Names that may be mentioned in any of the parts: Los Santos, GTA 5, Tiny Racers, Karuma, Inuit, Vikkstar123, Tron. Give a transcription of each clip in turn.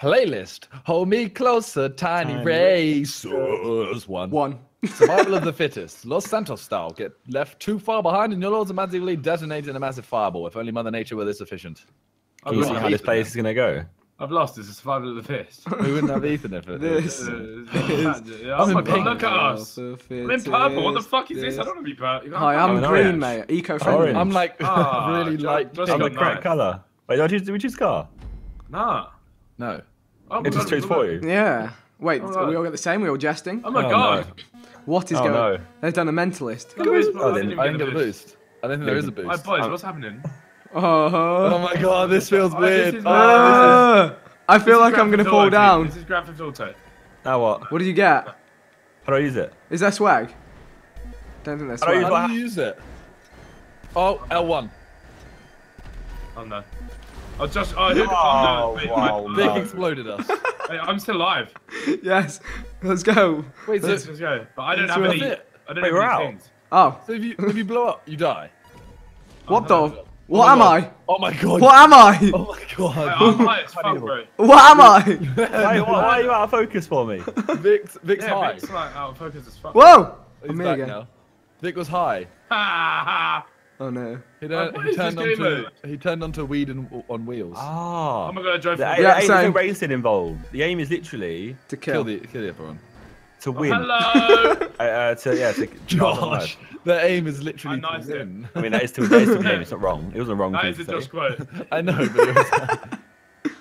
Playlist. Hold me closer, tiny racers. One. Survival of the fittest. Los Santos style. Get left too far behind and you'll automatically detonate in a massive fireball. If only Mother Nature were this efficient. Can you see how this place is going to go? I've lost. It's a survival of the fittest. We wouldn't have Ethan if it was. I'm in pink. Look at us. I'm in purple. What the fuck is this? I don't want to be purple. I'm green, mate. Eco-friendly. I'm like, really like pink. I'm the correct colour. Wait, did we choose car? Nah. No. It just chose for you? Yeah. Wait, are we all got the same? We all jesting? Oh my god. What is going on? They've done a mentalist. I didn't get a boost. I don't think there is a boost. My boys, what's happening? Oh my god, this feels weird. I feel like I'm going to fall down. This is Grand Theft Auto. Now what? What do you get? How do I use it? Is that swag? Don't think that's swag. How do you use it? Oh, L1. Oh no. I just. Oh, wow. They exploded us. Hey, I'm still alive. Yes. Let's go. Wait, let's go. But I don't have any. I don't have any things. Oh. So if you blow up, you die. What the? What am I? Oh my god. What am I? Oh my god. I'm high as fuck, bro. What am I? Hey, why are you out of focus for me? Vic's high. Vic's like out of focus as fuck. Whoa! He's back now. Vic was high. Oh no. He turned onto weed and on wheels. Ah. I'm gonna drive. There ain't no racing involved. The aim is literally to kill the other one. To win. Oh, hello. Josh. The aim is literally to win. I mean, that is still the aim. It's not wrong. It wasn't wrong. That is a Josh quote. I know, but it was.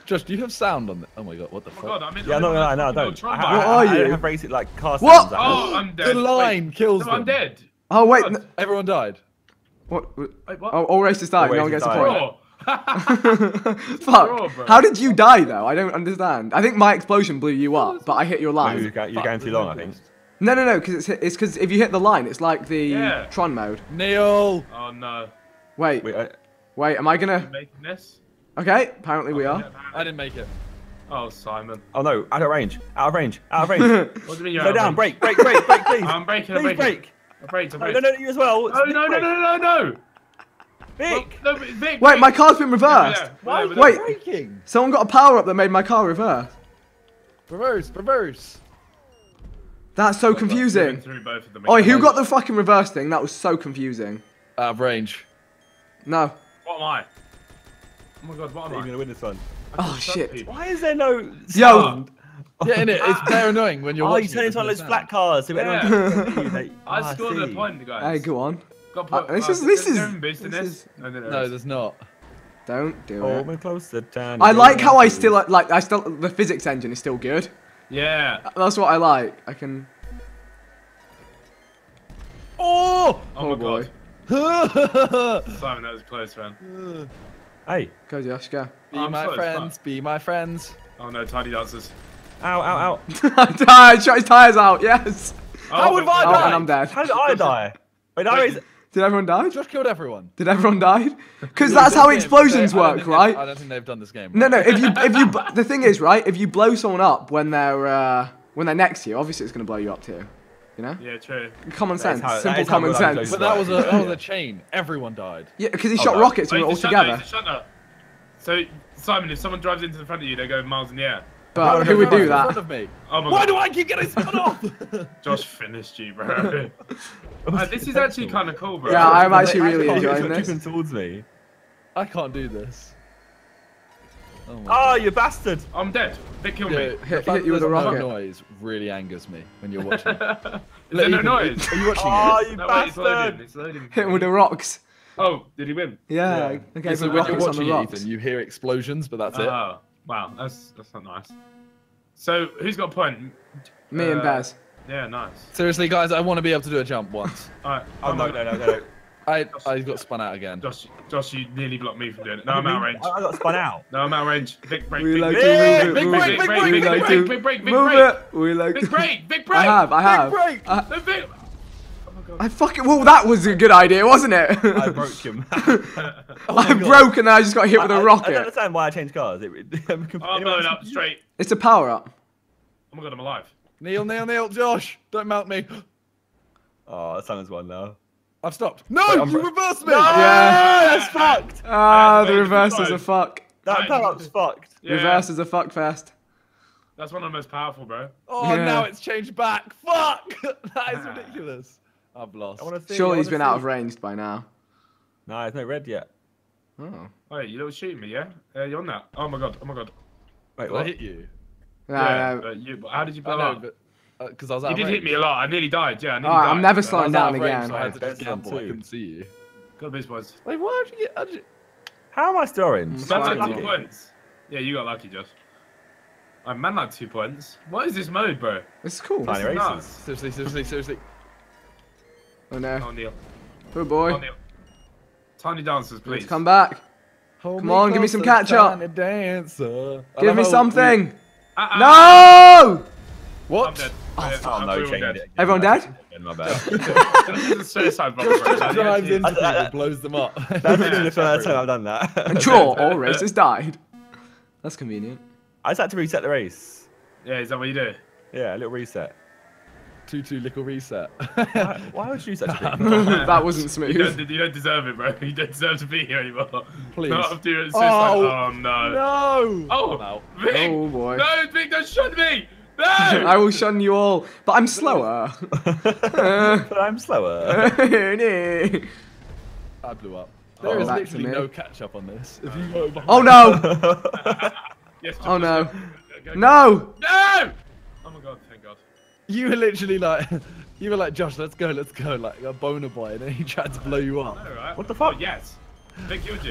Josh, do you have sound on the? Oh my god, what the fuck? God, yeah, no, I don't. What are you? I have racing like cars. What? Oh, I'm dead. The line kills them. I'm dead. Oh wait, everyone died. What? Wait, what? Oh, all races died. No one gets a point. Fuck. Raw, how did you die though? I don't understand. I think my explosion blew you up, but I hit your line. You're going too long, I think. No, because it's because if you hit the line, it's like the Tron mode. Neil. Oh no. Wait. Am I gonna? Making this? Okay. Apparently we are. I didn't make it. Oh Simon. Oh no. Out of range. Out of range. Out of range. What do you mean you're out of range? Go down. Break, please. I'm breaking. Please break. Break. No, you as well. No. Vic. Well, no, Vic! Wait, my car's been reversed! Yeah, why? Wait, breaking? Someone got a power-up that made my car reverse. Reverse! That's so confusing. Oi, who got the fucking reverse thing? That was so confusing. Out of range. No. What am I? Oh my god, what am I? You're gonna win this one. Oh shit. People. Why is there no sound? Yeah, innit? It's very annoying when you're watching. Oh, you turn into one of those black cars. So I scored a point, guys. Hey, go on. This is no, there's not. Don't do it. I like how I still the physics engine is still good. Yeah. That's what I like. I can. Oh my god. Simon, that was close, man. Hey. Go Josh, go. Be my friends. Oh no, tiny dancers. Ow. I shot his tires out. Yes. How would I die? And I'm dead. How did I die? Wait, did everyone die? Josh killed everyone. Did everyone die? Because that's how explosions work, right? I don't think they've done this game. Right. No. If you, the thing is, right? If you blow someone up when they're next to you, obviously it's gonna blow you up too. You know? Yeah, true. Common sense. Simple common sense. But that was a chain. Everyone died. Yeah, because he shot rockets when we were all together. So Simon, if someone drives into the front of you, they go miles in the air. But who would do that? Why do I keep getting spun off? Josh finished you, bro. This is actually kind of cool, bro. Yeah, I'm actually really enjoying this. Towards me. I can't do this. Oh, you bastard! I'm dead. They killed me. Hit you with a rocket. The noise really angers me when you're watching. Is there no noise? Are you watching it? Oh, you bastard! Hit him with the rocks. Oh, did he win? Yeah. Okay, so when you're watching it, Ethan, you hear explosions, but that's it. Wow, that's not nice. So, who's got a point? Me and Baz. Yeah, nice. Seriously, guys, I want to be able to do a jump once. Alright. Oh, no. I got spun out again. Josh, you nearly blocked me from doing it. No, I'm out of range. I got spun out. No, I'm out of range. Big break. I have. Big break. I fucking that was a good idea, wasn't it? I broke him. I broke and then I just got hit with a rocket. I don't understand why I changed cars. I'm blowing up straight. It's a power up. Oh my god, I'm alive. Neil, Josh, don't mount me. Oh, Simon's won now. I've stopped. No, you reversed me. No! Yeah, that's fucked. Ah, the reversers are fucked. That power up's fucked. Yeah. Reversers are fucked fast. That's one of the most powerful, bro. Oh, yeah. Now it's changed back. Fuck! That is ridiculous. I've lost. Surely he's been out of range by now. No, it's not red yet. Oh. Wait, you little shooting me, yeah? You're on that. Oh my god, oh my god. Wait, what? I hit you. No, yeah, no. But how did you blow up? Because I was out of range. You did hit me a lot. I nearly died, yeah. I nearly died. I'm never sliding down again. I couldn't see you. Got this boys. Wait, why did you get... How am I still in? That's like 2 points. Yeah, you got lucky, Josh. I man like 2 points. What is this mode, bro? This is cool. Tiny races. Seriously, seriously, seriously. Oh no. Oh, Neil. Oh boy. Oh, Neil. Tiny dancers, please. Let's come back. Hold come on, give me some catch up. Dancer. Give me something. No! What? I'm dead. Oh, oh, no, dead. Everyone dead? My bad. This is a suicide bomber. It blows them up. That's the first time I've done that. And sure, all racers died. That's convenient. I just had to reset the race. Yeah, is that what you do? Yeah, a little reset. Two little reset. Why would you do such a thing? That wasn't smooth. You don't deserve it, bro. You don't deserve to be here anymore. Please. Oh no. No. Oh, Vic. Oh boy. No, Vic, don't shun me. No. I will shun you all, but I'm slower. I blew up. There is literally no catch up on this. If you go behind no. Yes, oh no. Go. No! No! Oh my god, thank god. You were literally like, you were like, Josh, let's go, like a boner boy, and then he tried to blow you up. Know, right? What the fuck? Oh, yes.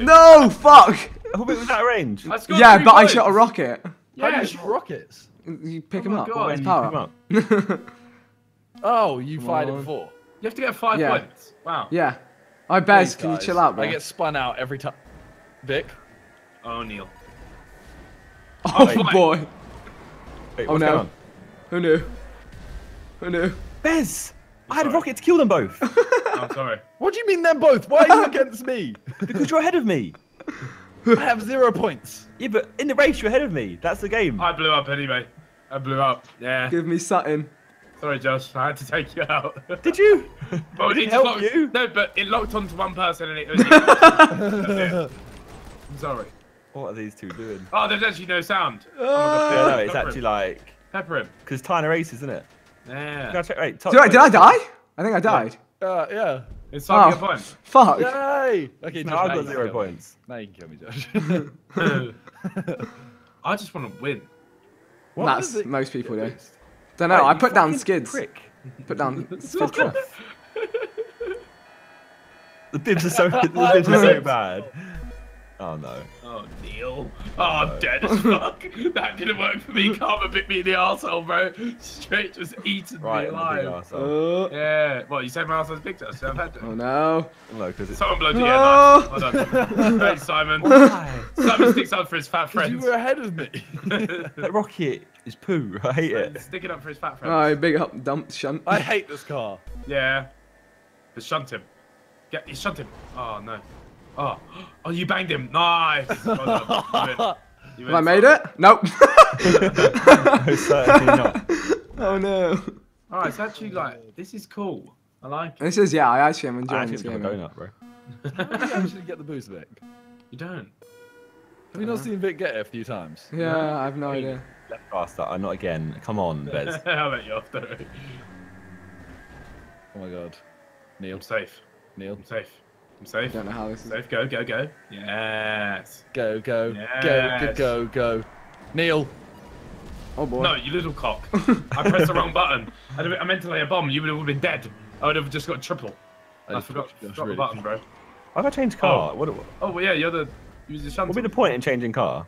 No, fuck! I hope it was out of range. Yeah, but I shot a rocket. Yeah. How do you shoot rockets? You pick them up. Always power up. Oh, you fired at 4. You have to get 5 points. Wow. Yeah. I bet. Can you chill out, bro? I get spun out every time. Vic? Oh, Neil. Oh, oh boy! Wait, what's going on? Who knew? Who knew? Bez! I had a rocket to kill them both! I'm sorry. What do you mean them both? Why are you against me? Because you're ahead of me! I have 0 points! Yeah, but in the race you're ahead of me. That's the game. I blew up anyway. I blew up. Yeah. Give me something. Sorry Josh, I had to take you out. Did you? Well, did it help locked... you? No, but it locked onto one person and it was... That's it. I'm sorry. What are these two doing? Oh, there's actually no sound. Oh, yeah, no, it's actually like... Pepper him. Because Tiny Race, isn't it? Yeah. Check, wait, did I die? I think I died. Yeah. Yeah. It's time to get a point. Fuck. Yay! Okay, no, I've got 0 points. Now you can kill me, Josh. I just want to win. What that's most people do. Don't know, I put down skids. Prick. Put down skids. The bibs are so, bad. Oh no. Oh, Neil. Oh, I'm dead as fuck. That didn't work for me. Karma bit me in the arsehole, bro. Straight just eaten me alive. Yeah. Well, you said my arsehole's big, so I've had to. Oh no. No, because it's... Someone blowed the air. Well done. Thanks, Simon. Why? Simon sticks up for his fat friends. You were ahead of me. That rocket is poo. I hate it. Stick it up for his fat friends. Oh, big up, dump, shunt. I hate this car. Yeah. But shunt him. Yeah, you shunt him. Oh no. Oh, oh! You banged him. Nice. Well you win. Have I made it? Nope. No, certainly not. Oh no. All right, it's actually like this is cool. I like it. This is I actually am enjoying this game. I actually got a donut, bro. How do you actually get the boost, Vic? You don't. Have you not seen Vic get it a few times? Yeah, no. I have no idea. Left past that. Not again. Come on, Bez. How about you after? Oh my god. Neil, I'm safe. Neil, I'm safe. I'm safe. I don't know how this is. Safe, go, go, go. Yes. Go, go, go, go, go. Neil. Oh boy. No, you little cock. I pressed the wrong button. I meant to lay a bomb. You would have been dead. I would have just got triple. I forgot to drop the button, bro. Why have I changed car? Oh, well, yeah, you're the... What would be the point in changing car?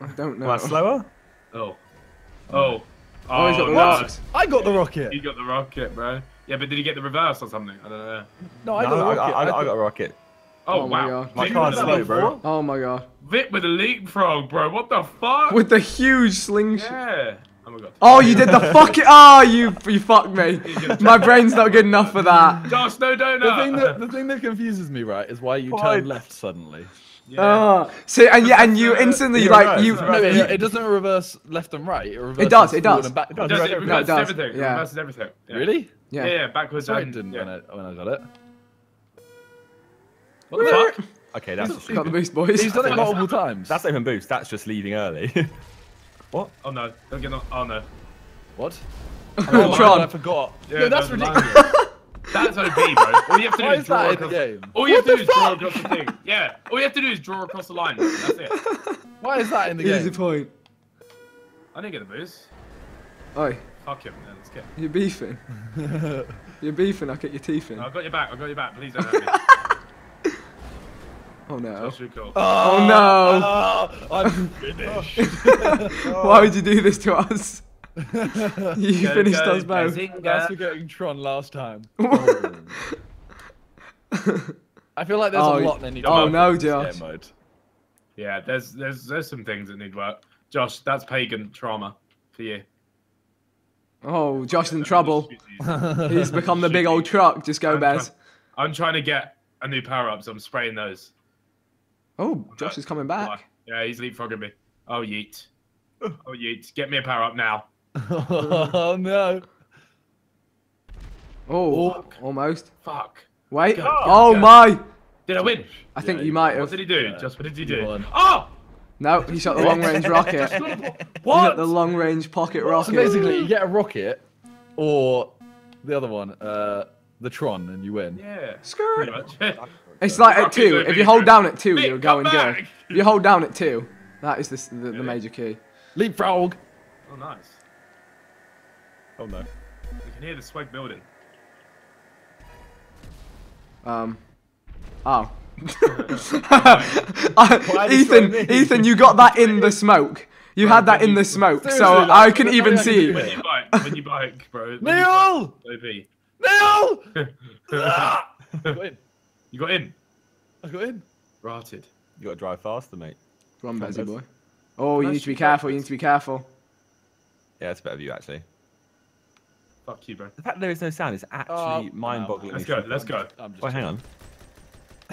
I don't know. Am I slower? Oh. Oh. Oh, he's got the rocket. I got the rocket. You got the rocket, bro. Yeah, but did he get the reverse or something? I don't know. No, I got a rocket. I got a rocket. Oh, wow. My car's slow, bro. Oh, my God. Vic with a leapfrog, bro. What the fuck? With the huge slingshot. Yeah. Oh, my God. Oh, you did the fucking... Oh, you fucked me. My brain's not good enough for that. Josh, no donut. The thing that confuses me, right, is why you turn left suddenly. Yeah. Oh, so and you instantly like you. No, it doesn't reverse left and right. It does. It does. It does. It reverses everything. Yeah. It reverses everything. Yeah. Really? Yeah. Yeah. Backwards. I didn't when I got it. What the fuck? Okay, that's got the boost, boys. He's done it multiple times. That's not even boost. That's just leaving early. What? Oh no, don't get on. Oh no. What? Oh, Tron. I forgot. Yeah, yo, that's ridiculous. That's OP, bro. All you have to do is draw across the game. All you have to do is draw across the thing. Yeah. All you have to do is draw across the line. That's it. Why is that in the game? Easy point. I didn't get a boost. Oi. Fuck him, then. Let's get him. You're beefing. You're beefing. I'll get your teeth in. No, I've got your back. I've got your back. Please don't hurt me. Oh no. Cool. Oh no. I'm finished. Why would you do this to us? You finished us both. Thanks for getting Tron last time. I feel like there's a lot that need work. Oh no, Josh. Yeah, there's some things that need work. Josh, that's pagan trauma for you. Oh, Josh in trouble. He's become the big old truck. Just go, Bez. I'm trying to get a new power up, so I'm spraying those. Oh, Josh is coming back. Yeah, he's leapfrogging me. Oh, yeet. Oh, yeet. Get me a power up now. Oh no! Oh, fuck. Almost. Fuck. Wait. Go, go. My! Did I win? I think you might have. What did he do? Yeah. Just what did he do? Oh! No, he shot the long-range rocket. What? He shot the long-range pocket rocket. So basically, you get a rocket, or the other one, the Tron, and you win. Yeah. Screw it. It's like at 2. If you hold down at 2, you'll go and go. If you hold down at 2, that is the major key. Leapfrog. Oh, nice. Oh no. You can hear the swag building. Oh. Ethan, you got that in the smoke. You had that in the smoke, so I couldn't even see. When you bike, bro. Neil! Neil! You got in. I got in. Rotted. You got to drive faster, mate. Come on, Bezzy boy. Oh, you need to be careful. You need to be careful. Yeah, it's a better view actually. Fuck you, bro. The fact that there is no sound is actually mind-boggling. Let's go. Let's go. Wait, hang on.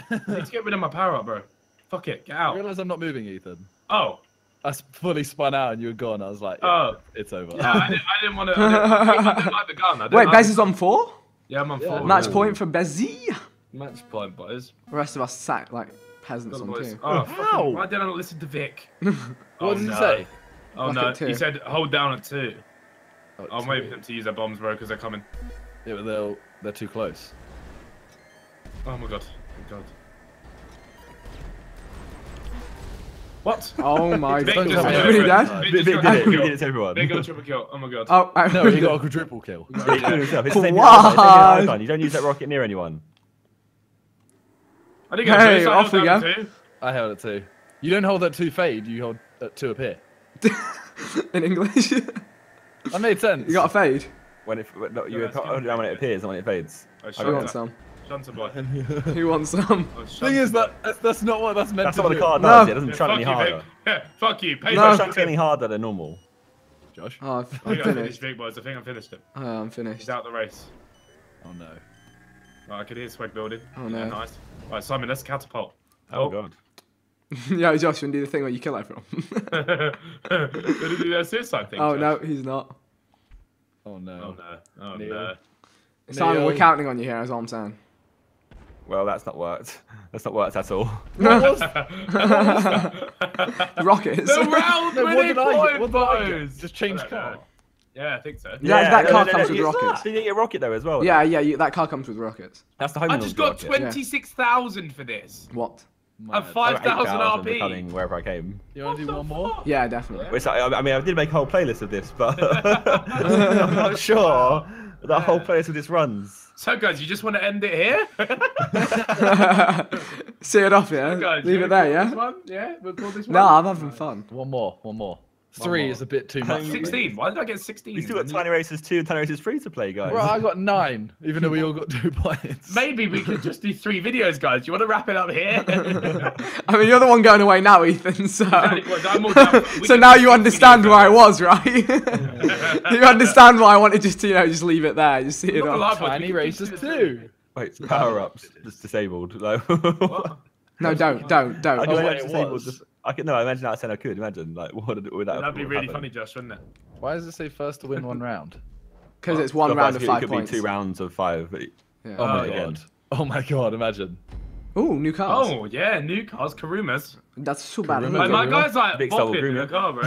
I need to get rid of my power up, bro. Fuck it, get out. I realize I'm not moving, Ethan. Oh. I fully spun out and you were gone. I was like, yeah, oh, it's over. Yeah, I didn't want to. I didn't like the gun. Wait, like Bez is on 4? Yeah, I'm on 4. Match point for Bezzy. Match point, boys. The rest of us sat like peasants on 2. Oh, how? Why did I not listen to Vic? What did he say? Oh, no. He said, hold down at 2. Oh, I'm waiting for them to use their bombs, bro, because they're coming. Yeah, but they're too close. Oh, my God. God. What? Oh my God. Really, Dad? Big did it, everyone. Big got a triple kill. Oh my God. Oh, no, he got a quadruple kill. What? You don't use that rocket near anyone. I didn't get hey, so off we go. I held it too. You don't hold that 2 fade, you hold that 2 up here. In English? That made sense. You got a fade? When it, no, you hold it down when it appears, not when it fades. I want some. Who wants some? Oh, thing is that's not what that's meant to do. That's not what the car does. No. It doesn't chug any harder. Yeah, fuck you. Pay no, chugs any harder than normal. Josh. Oh, I'm finished, big boys. I think I finished it. I'm finished. He's out the race. Oh no. Right, I could hear swag building. Oh no. Yeah, nice. Right, Simon, let's catapult. Oh, God. Yo, Josh, you can do the thing where you kill everyone. Did he do that suicide thing? Oh no, he's not. Oh no. Oh no. Oh no. Simon, we're counting on you here. That's all I'm saying. Well, that's not worked. That's not worked at all. Rockets. The round winning point. Just change car. Yeah, I think so. Yeah, that car comes with rockets. So you get your rocket though as well. Yeah, yeah, that car comes with rockets. That's the home. I just got 26,000 for this. What? And 5,000 RP. Wherever I came. You want to do one more? Yeah, definitely. Which I mean, I did make a whole playlist of this, but I'm not sure that whole playlist of this runs. So guys, you just want to end it here? See it off, yeah? So guys, leave it there, yeah? This one? Yeah? We'll call this one? No, I'm having fun. One more. 3 is a bit too much. 16? Why did I get 16? You still got Tiny Races 2 and Tiny Races 3 to play, guys. Right, I got 9, even though we all got 2 points. Maybe we could just do 3 videos, guys. Do you want to wrap it up here? I mean, you're the one going away now, Ethan, so... So now you understand where I was, right? You understand why I wanted just to, you know, just leave it there. Just see it off. Tiny Races 2. Wait, power-ups. It's disabled. Like, no, don't. I just disabled. I could, no, I imagine that I said I could. Imagine, like, what would that That'd be really funny, Josh, wouldn't it? Why does it say first to win 1 round? Because it's 1 round of 5 points. It could be 2 rounds of 5. But... Yeah. Oh, my God. Oh, my God, imagine. Ooh, new cars. Oh, yeah, new cars, Karumas. That's so bad. Like, my guy's, like, bopping in the car, bro.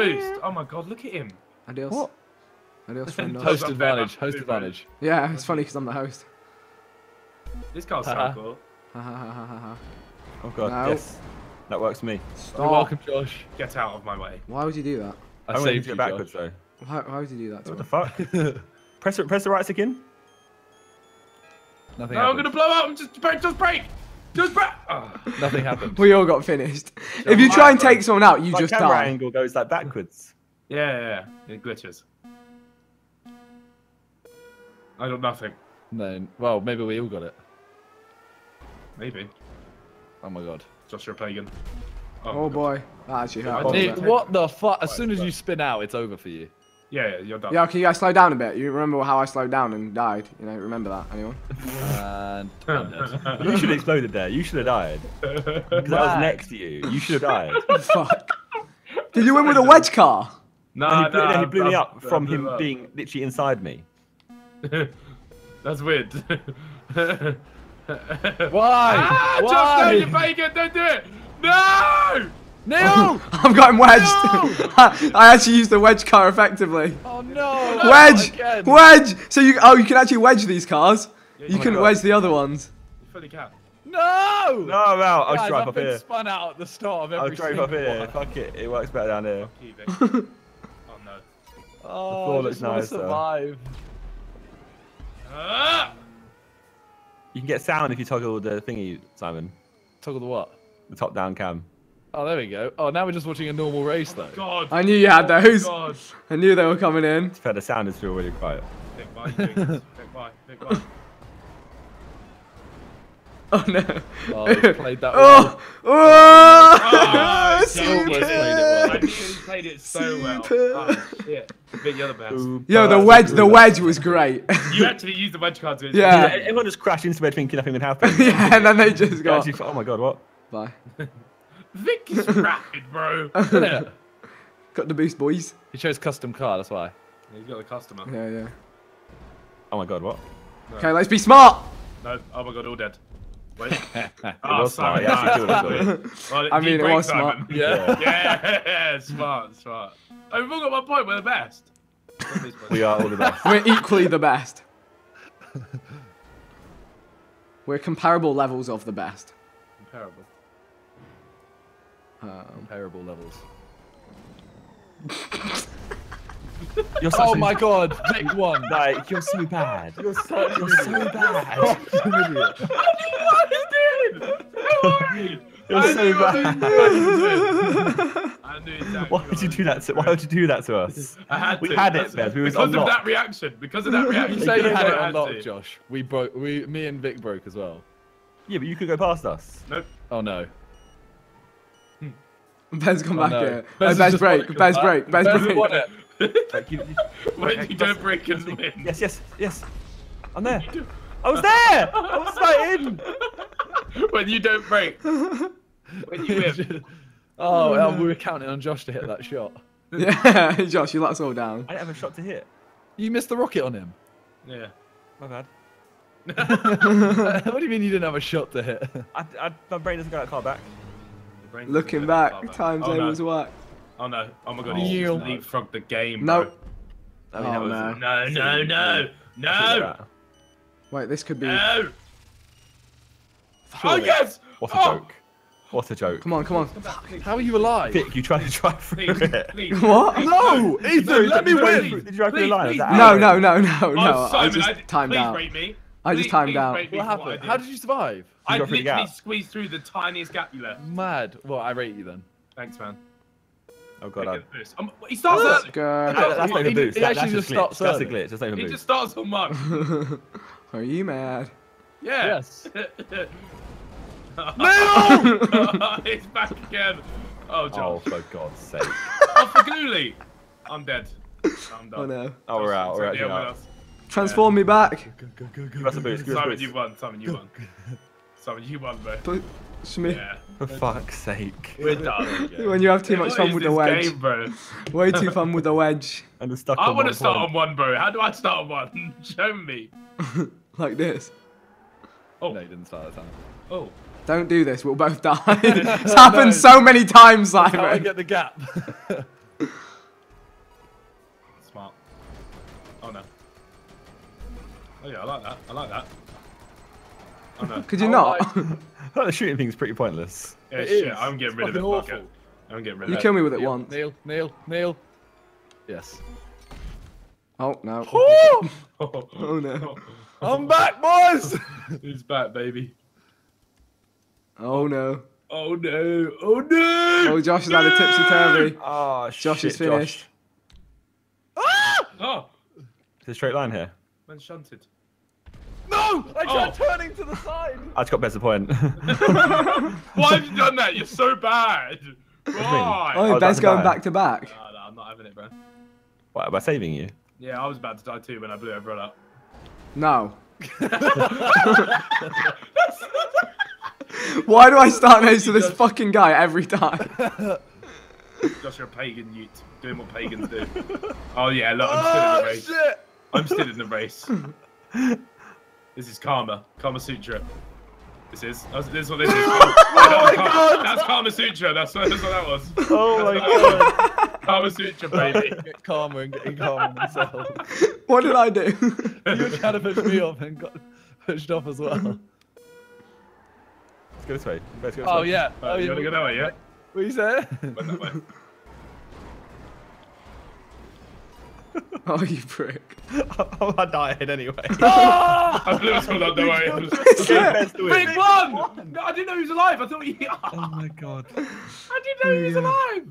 boost. Oh my god, look at him. Adios. What? Adios, friend. Host advantage. Host advantage. Yeah, it's funny because I'm the host. This car's so cool. Oh god, no. Yes. That works for me. Stop. You're welcome, Josh. Get out of my way. Why would you do that? I saved you, backwards, Josh. Though. Why would you do that to What the fuck? press the right stick in. Nothing happened. I'm going to blow up. Just brake. Just brake. Oh. Nothing happened. We all got finished. If you try and take someone out, you just die. My camera angle goes like backwards. Yeah. It glitches. I got nothing. No. Well, maybe we all got it. Maybe. Oh my god. Josh, you're playing. Oh boy. That actually hurt. What the fuck? As soon as you spin out, it's over for you. Yeah, you're done. Yeah, okay, you guys slow down a bit. You remember how I slowed down and died? You know, remember that, anyone? And you should have exploded there. You should have died. Because I was next to you. You should have died. Fuck. Did you win with a wedge car? No, he blew me up from him being literally inside me. That's weird. Why? Ah, Why? Josh, no, you're bacon. Don't do it. No! Neil! I've got him wedged. I actually used the wedge car effectively. Oh no! Wedge! Again. Wedge! So you can actually wedge these cars. Yeah, you couldn't wedge the other ones. You fully can. No! No, I'm out. I'll drive up here. Spun out at the start of every I'll drive up here. Fuck it. It works better down here. Oh no. Oh, the floor looks nice though. You can get sound if you toggle the thingy, Simon. Toggle the what? The top-down cam. Oh, there we go. Oh, now we're just watching a normal race, though. God. I knew you had those. God. I knew they were coming in. It's fair, the sound is still really quiet. Big bye. Oh, no. Oh, you played that well. Oh! Played it so well. Oh, shit. The other best. Yo, the wedge was great. You actually used the wedge card to it. Yeah. Everyone just crashed into it thinking nothing would happen. Yeah, and then they just got. Actually, oh my god, what? Bye. Vic is rapid, bro. Got the boost, boys. He chose custom car, that's why. Yeah, he's got the customer. Yeah. Oh my god, what? No. Okay, let's be smart. No, oh my god, all dead. Wait. Oh, sorry. I mean, it was smart. Yeah, smart. Oh, we've all got one point. We're the best. We are all the best. We're equally the best. We're comparable levels of the best. Comparable. Comparable levels. Oh my god, pick one. Like, you're so bad. You're so bad. You're an idiot. You're so bad. Why would you do that to? Why would you do that to us? We had it, Bez. We was unlocked. Because of that reaction. You say you had it unlocked, Josh. We broke. Me and Vic broke as well. Yeah, but you could go past us. Nope. Oh no. Bez come back here. Bez break. When you don't break and win. Yes. I'm there. I was there! I was right in! When you don't break. When you win. Oh, well, we were counting on Josh to hit that shot. Yeah, Josh, you let us all down. I didn't have a shot to hit. You missed the rocket on him. Yeah. My bad. What do you mean you didn't have a shot to hit? My brain doesn't go that far back. Looking back, timetables whacked. Oh no, oh my god, he just leapfrogged the game. Nope. I mean, no. Wait, this could be. No! Oh yes! What a joke. What a joke. Come on. How are you alive? Vic, you trying to drive through it? What? No! Ethan, let me win! Did you drive through the line? No. I just timed out. I just timed out. What happened? How did you survive? I literally squeezed through the tiniest gap you left. Mad. Well, I rate you then. Thanks, man. Oh god, he starts early. That's not even a boost. That's a glitch. That's not even a boost. He just starts on mug. Are you mad? Yes. No! It's back again. Oh, Josh. Oh, for God's sake. Oh, for Gooley. I'm dead. I'm done. Oh, no. Oh, we're out. Transform me back. Go. That's a boost. Simon, you won. Simon, you won, bro. Yeah. For fuck's sake. We're done. When you have too much fun with the wedge. Game, bro? Way too fun with the wedge. And stuck I want to start on one, bro. How do I start on one? Show me. Like this. Oh. No, you didn't start that time. Oh. Don't do this. We'll both die. It's happened so many times, Simon. How do I get the gap? Oh yeah, I like that. I like that. Oh, no. Could you not? Like... the shooting thing's pretty pointless. Yeah, it is. I'm getting rid of it. Awful. I'm getting rid of it. You kill me with it once. Neil. Yes. Oh no. Oh no. I'm back, boys! He's back, baby. Oh no. Oh no. Oh no! Oh, Josh has had a tipsy-turvy. Oh, Josh is finished. Josh. Ah! Oh! It's a straight line here. Man shunted. No! I tried turning to the side! I just got better point. Why have you done that? You're so bad! Right. Oh, Ben's going back to back. No, I'm not having it, bro. What, by saving you? Yeah, I was about to die too when I blew everyone up. No. Why do I start next to this fucking guy every time? Josh, you're a pagan, you doing what pagans do. Oh yeah, look, I'm still in the race. Shit. I'm still in the race. This is Karma. Karma Sutra. This is what this is. Oh my God! That's Karma Sutra. That's what that was. Oh my God! Karma Sutra, baby. Get karma and getting karma myself. What did I do? You tried to push me off and got pushed off as well. Let's go this way. Let's go this way. Yeah. Oh, you wanna go that way? Yeah. What you say? Went that way. Oh, you prick. Oh, I died anyway. Oh! I blew this one up, don't worry. Big one! No, I didn't know he was alive. I thought he... Oh my God. I didn't know he was alive.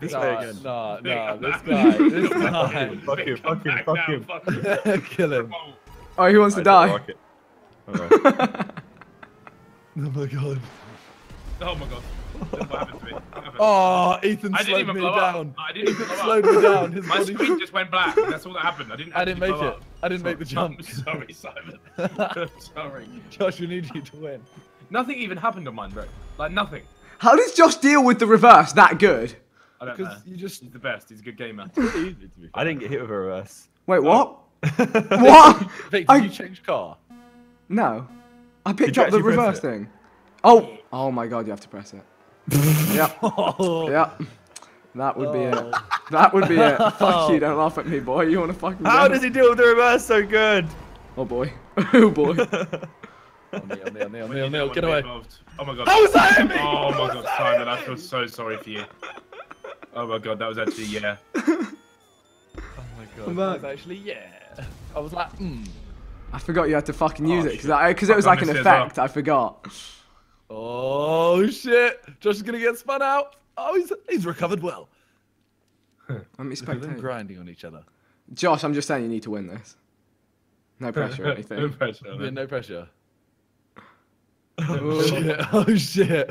This guy again. No, this guy. This guy. Fuck him. Kill him. Oh, he wants to die. Like it. Oh my God. Oh my God. Oh, Ethan slowed me down. Ethan slowed me down. My screen just went black. That's all that happened. I didn't make it. I didn't make the jump. Sorry, Simon. Sorry. Josh, we need you to win. Nothing even happened on mine, bro. Like, nothing. How does Josh deal with the reverse that good? I don't know. He's the best. He's a good gamer. I didn't get hit with a reverse. Wait, what? What? Vic, did you change car? No. I picked up the reverse thing. Oh. Oh, my God. You have to press it. Yep. That would be it. That would be it. Fuck you, don't laugh at me, boy. You wanna fucking How does he deal with the reverse so good? Oh boy. Oh boy. Neil, get away. Oh my God. How was that at me? Oh my God, Simon, I feel so sorry for you. Oh my God, that was actually Oh my God. That was actually I was like, I forgot you had to fucking use it because it was like an effect, I forgot. Oh shit! Josh is gonna get spun out. Oh, he's recovered well. I'm expecting them grinding on each other. Josh, I'm just saying you need to win this. No pressure or anything. No pressure. Yeah, no pressure. Oh shit! Oh shit!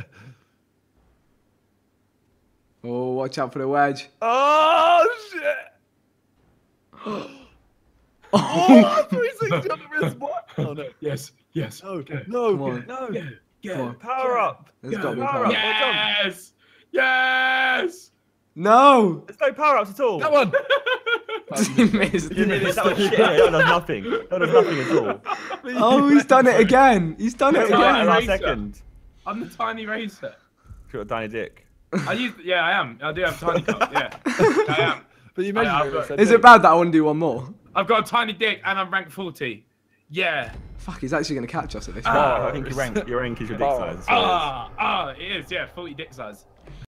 Oh, watch out for the wedge. Oh shit! Oh, 360 on the wrist. What? Oh no! Yes. No. Yeah. Yeah, power up! There's gotta be power up. Yes! Yes! No! There's no power ups at all. That one! You missed. You missed. That was shit. That does nothing. That does nothing at all. Oh, he's done it again. He's done it again. Last second. I'm the tiny racer. You've got a tiny dick. Yeah, I am. I do have a tiny cup. Yeah, I am. But you measured it. Is it bad that I want to do one more? I've got a tiny dick and I'm ranked 40. Yeah. Fuck, he's actually going to catch us at this point. I think your rank is your dick size. It is, yeah, 40 dick size.